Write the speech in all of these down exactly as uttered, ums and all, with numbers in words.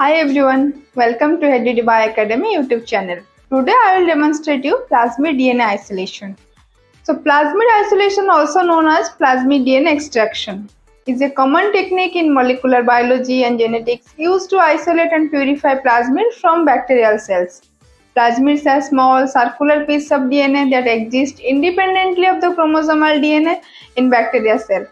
Hi everyone, welcome to Heredity Biosciences Academy YouTube channel. Today I will demonstrate you plasmid D N A isolation. So plasmid isolation, also known as plasmid D N A extraction, is a common technique in molecular biology and genetics used to isolate and purify plasmid from bacterial cells. Plasmids are small circular pieces of D N A that exist independently of the chromosomal D N A in bacterial cells.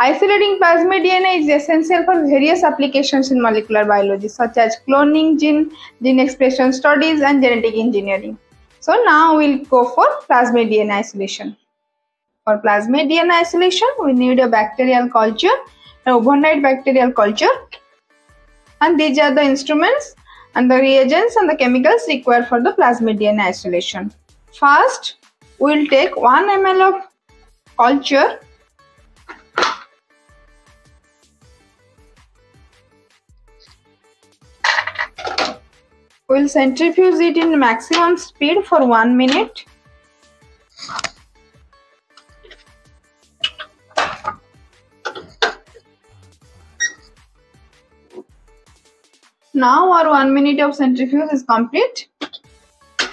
Isolating plasmid D N A is essential for various applications in molecular biology, such as cloning, gene, gene expression studies, and genetic engineering. So now we'll go for plasmid D N A isolation. For plasmid D N A isolation, we need a bacterial culture, an overnight bacterial culture. And these are the instruments and the reagents and the chemicals required for the plasmid D N A isolation. First, we'll take one milliliter of culture. We'll centrifuge it in maximum speed for one minute. Now our one minute of centrifuge is complete. So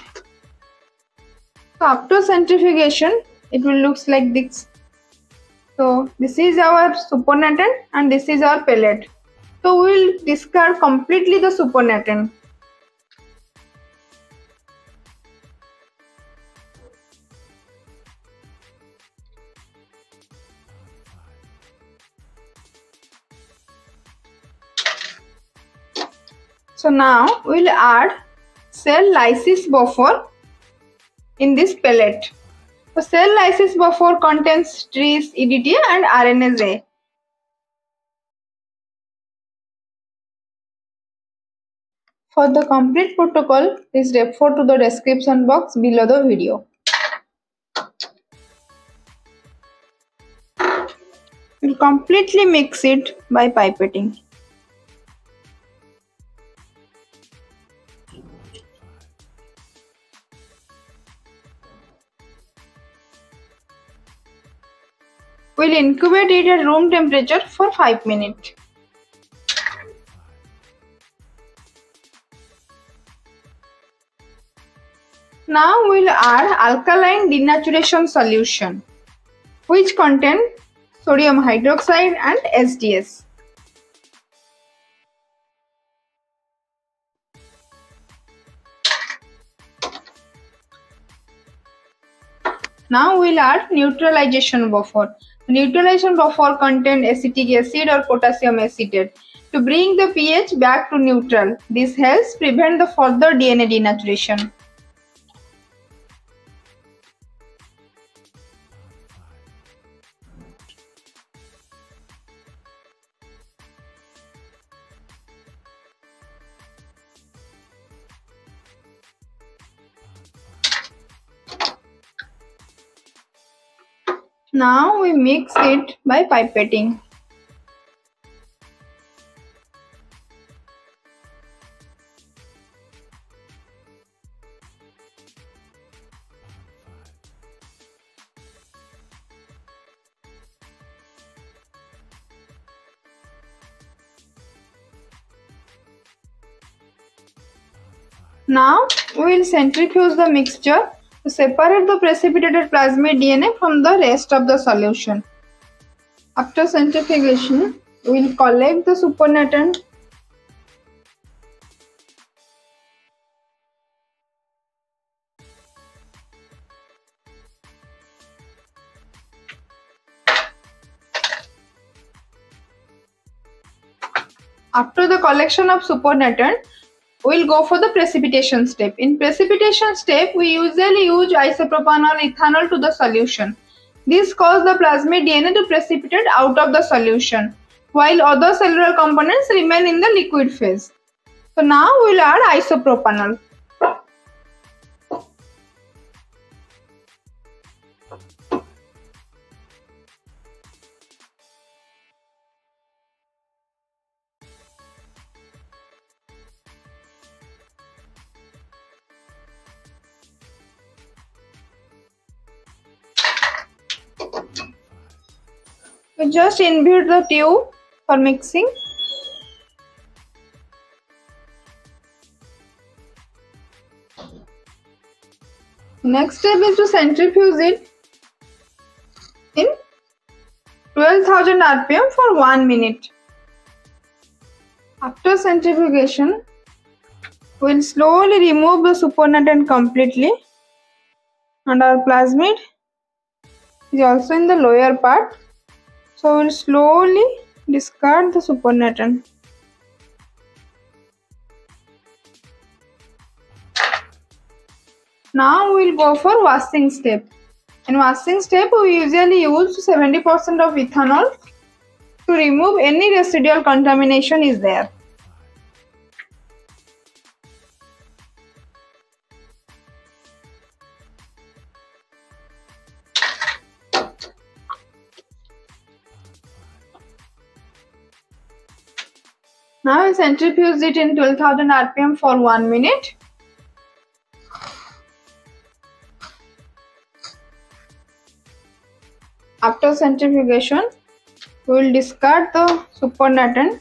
after centrifugation, it will looks like this. So this is our supernatant and this is our pellet. So we will discard completely the supernatant. So now we will add cell lysis buffer in this pellet. So cell lysis buffer contains T R S, E D T A and RNase A. For the complete protocol, please refer to the description box below the video. We will completely mix it by pipetting. We'll incubate it at room temperature for five minutes. Now we'll add alkaline denaturation solution, which contain sodium hydroxide and S D S. Now we'll add neutralization buffer. Neutralization buffer contains acetic acid or potassium acetate to bring the pH back to neutral. This helps prevent the further D N A denaturation. Now we mix it by pipetting. Now we will centrifuge the mixture to separate the precipitated plasmid D N A from the rest of the solution. After centrifugation, we will collect the supernatant. After the collection of supernatant, we'll go for the precipitation step. In precipitation step, we usually use isopropanol ethanol to the solution. This causes the plasmid D N A to precipitate out of the solution, while other cellular components remain in the liquid phase. So now we'll add isopropanol. We just invert the tube for mixing. Next step is to centrifuge it in twelve thousand R P M for one minute. After centrifugation, we'll slowly remove the supernatant completely, and our plasmid is also in the lower part, so we'll slowly discard the supernatant. Now we'll go for washing step. In washing step, we usually use seventy percent of ethanol to remove any residual contamination is there. Now I centrifuge it in twelve thousand R P M for one minute. After centrifugation, we will discard the supernatant.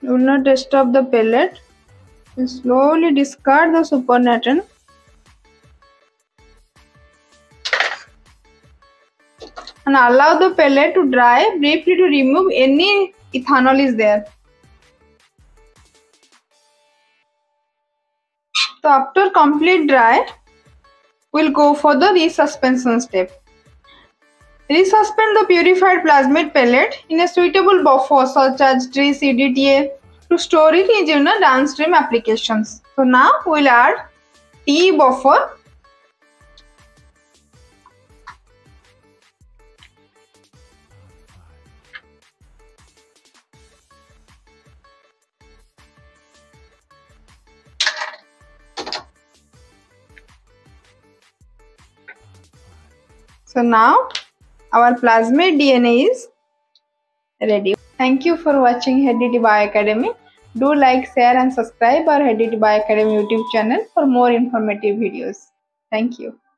Do not disturb the pellet. We will slowly discard the supernatant. And allow the pellet to dry briefly to remove any ethanol is there. So after complete dry, we'll go for the resuspension step. Resuspend the purified plasmid pellet in a suitable buffer such as T E C D T A to store it in your downstream applications. So now we'll add T E buffer. So now our plasmid D N A is ready. Thank you for watching Heredity Bioacademy. Do like, share and subscribe our Heredity Bioacademy YouTube channel for more informative videos. Thank you.